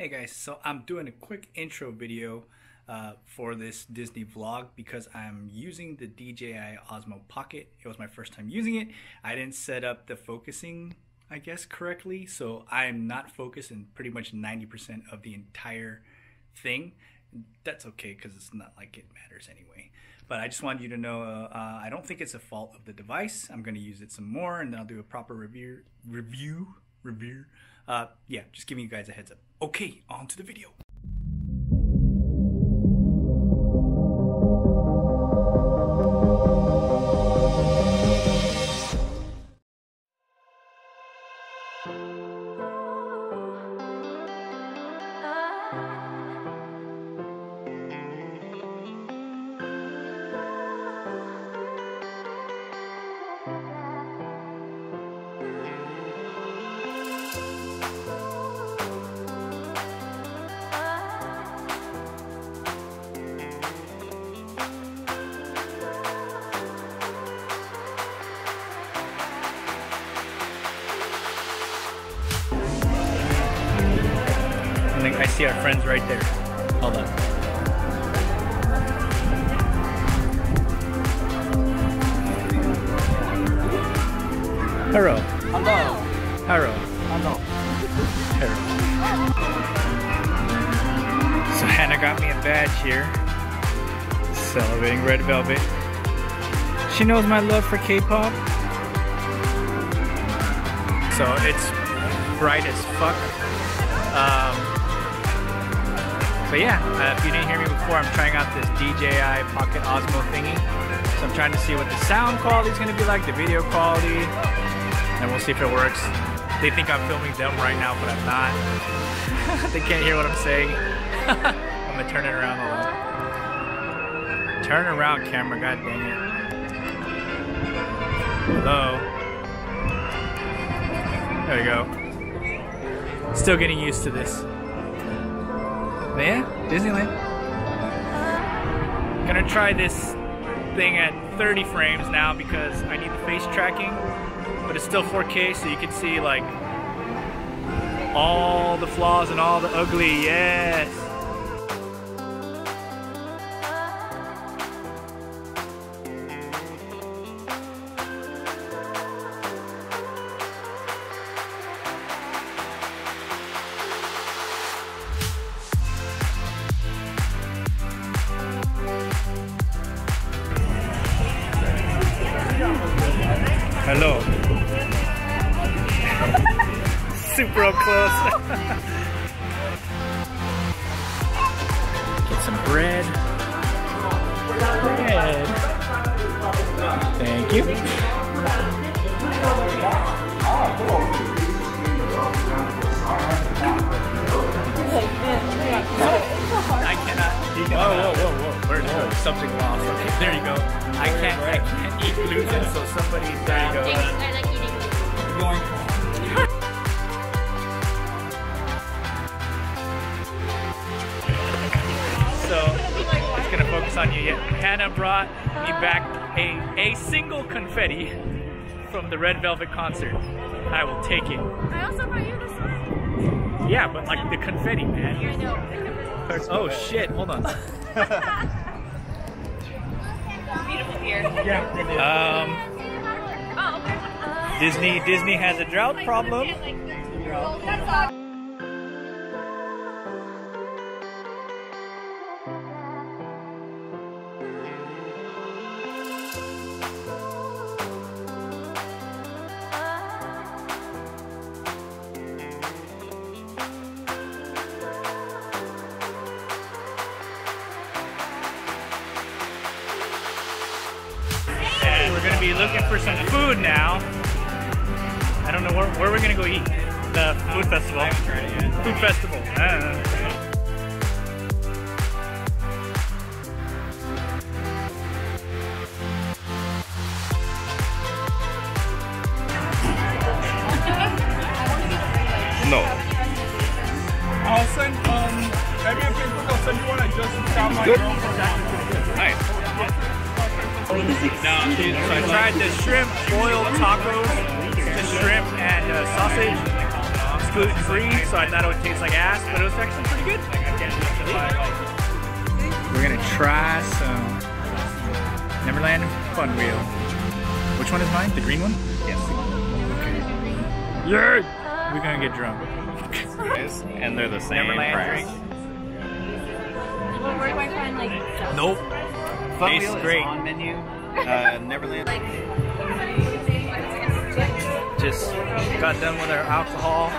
Hey guys, so I'm doing a quick intro video for this Disney vlog because I'm using the DJI Osmo Pocket. It was my first time using it. I didn't set up the focusing, I guess, correctly, so I'm not focused in pretty much 90% of the entire thing. That's okay because it's not like it matters anyway. But I just wanted you to know I don't think it's a fault of the device. I'm going to use it some more and I'll do a proper review. Yeah, just giving you guys a heads up. Okay, on to the video. I see our friends right there. Hold on. Hello. Hello. Hello. Hello. So Hannah got me a badge here. Celebrating Red Velvet. She knows my love for K-pop. So it's bright as fuck. But yeah, if you didn't hear me before, I'm trying out this DJI Pocket Osmo thingy. So I'm trying to see what the sound quality is going to be like, the video quality, and we'll see if it works. They think I'm filming them right now, but I'm not. They can't hear what I'm saying. I'm going to turn it around a little. Turn around, camera, god dang it. Hello. There we go. Still getting used to this. But yeah, Disneyland. Gonna try this thing at 30 frames now because I need the face tracking, but it's still 4K, so you can see like all the flaws and all the ugly. Yes. Hello. Super up close. Get some bread. Bread. Thank you. I cannot. You know, whoa, whoa, whoa, whoa. Where's whoa. Something wrong? Okay, there you go. I can't eat gluten, so somebody, there you go. I like eating gluten. So, I'm just gonna focus on you yet. Hannah brought me back a single confetti from the Red Velvet concert. I will take it. I also brought you this one. Yeah, but like the confetti, man. Yeah, I know. Oh shit, hold on. Disney has a drought problem. Be looking for some food now. I don't know where we're gonna go eat. The food festival. Food festival. I don't know. No. I'll send maybe a Facebook. I'll send you one. I just got my girlfriend. Nice. Now, so I tried the shrimp boiled tacos, the shrimp and sausage. It's gluten-free, so I thought it would taste like ass, but it was actually pretty good. We're gonna try some Neverland Fun Wheel. Which one is mine? The green one? Yes. Okay. Yeah! We're gonna get drunk. And they're the same Neverland price. Well, where do I find like stuff? Nope. Fun Tastes Wheel great. Is on menu. Neverland. Just got done with our alcohol.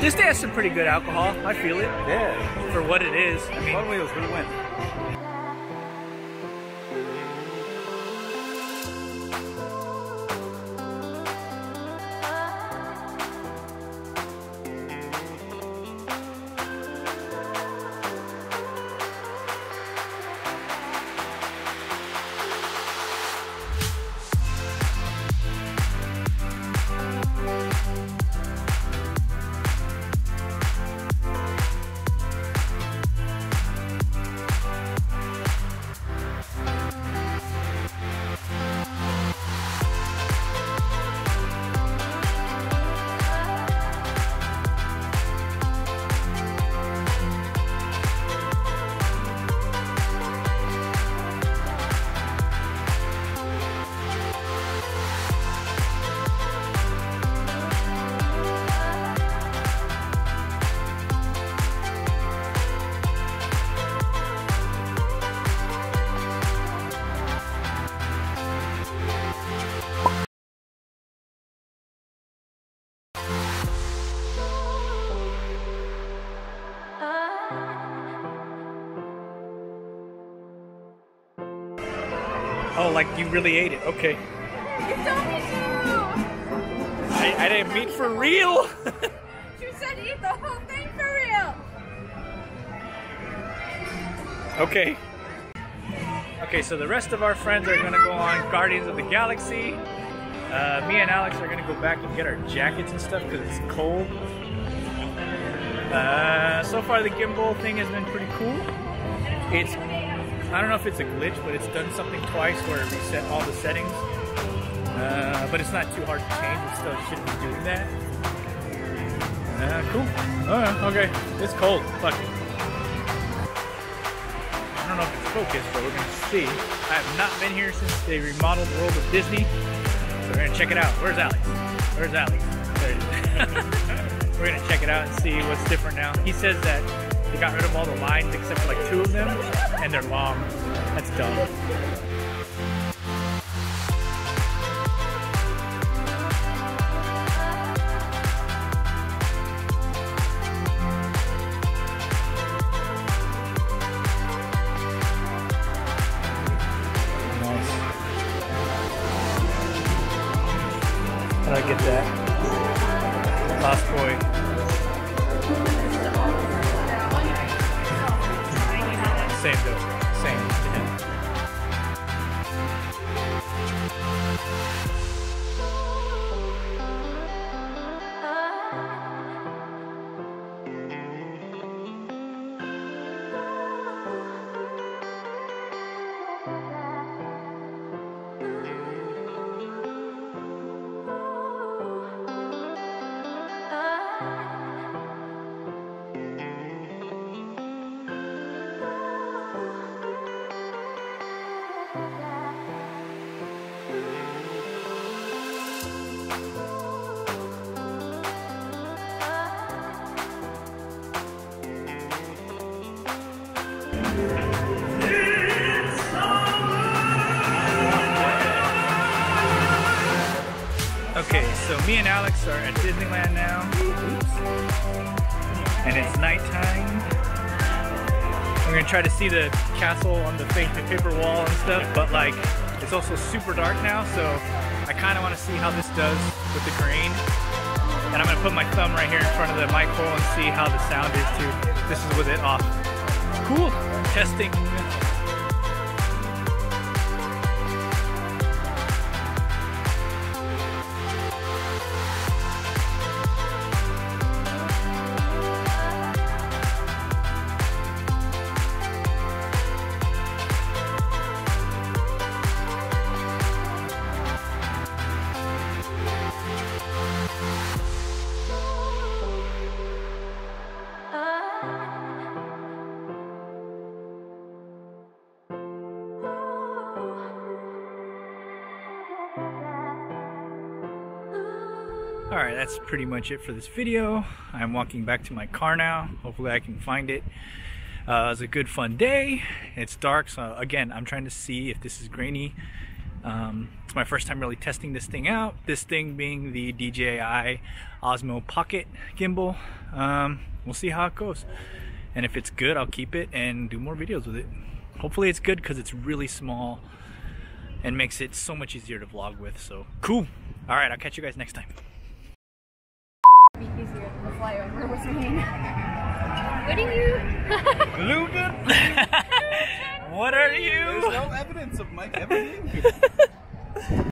This day has some pretty good alcohol. I feel it. Yeah. For what it is. I mean, Fun Wheel's gonna win. Oh, like you really ate it. Okay. You told me to! I didn't mean for real! You said eat the whole thing for real! Okay. Okay, so the rest of our friends are gonna go on Guardians of the Galaxy. Me and Alex are gonna go back and get our jackets and stuff because it's cold. So far the gimbal thing has been pretty cool. It's I don't know if it's a glitch, but it's done something twice where it reset all the settings. But it's not too hard to change, it still shouldn't be doing that. Cool. Okay. It's cold. Fuck it. I don't know if it's focused, but we're going to see. I have not been here since they remodeled World of Disney. So we're going to check it out. Where's Alex? Where's Alex? There it is. We're going to check it out and see what's different now. He says that they got rid of all the lines except for like 2 of them, and they're long. That's dumb. Nice. How'd I get that? Lost boy. Same though, same to him. Okay, so me and Alex are at Disneyland now. Oops. And it's nighttime. We're gonna try to see the castle on the fake paper wall and stuff, but like it's also super dark now, so I kinda wanna see how this does with the green. And I'm gonna put my thumb right here in front of the mic hole and see how the sound is too. This is with it off. Cool, testing. Alright, that's pretty much it for this video. I'm walking back to my car now. Hopefully I can find it. It was a good fun day. It's dark, so again, I'm trying to see if this is grainy. It's my first time really testing this thing out. This thing being the DJI Osmo Pocket gimbal. We'll see how it goes. And if it's good, I'll keep it and do more videos with it. Hopefully it's good because it's really small and makes it so much easier to vlog with. So cool. All right, I'll catch you guys next time. It'd be easier than the flyover was made. What are you? What are you? There's no evidence of Mike ever being here.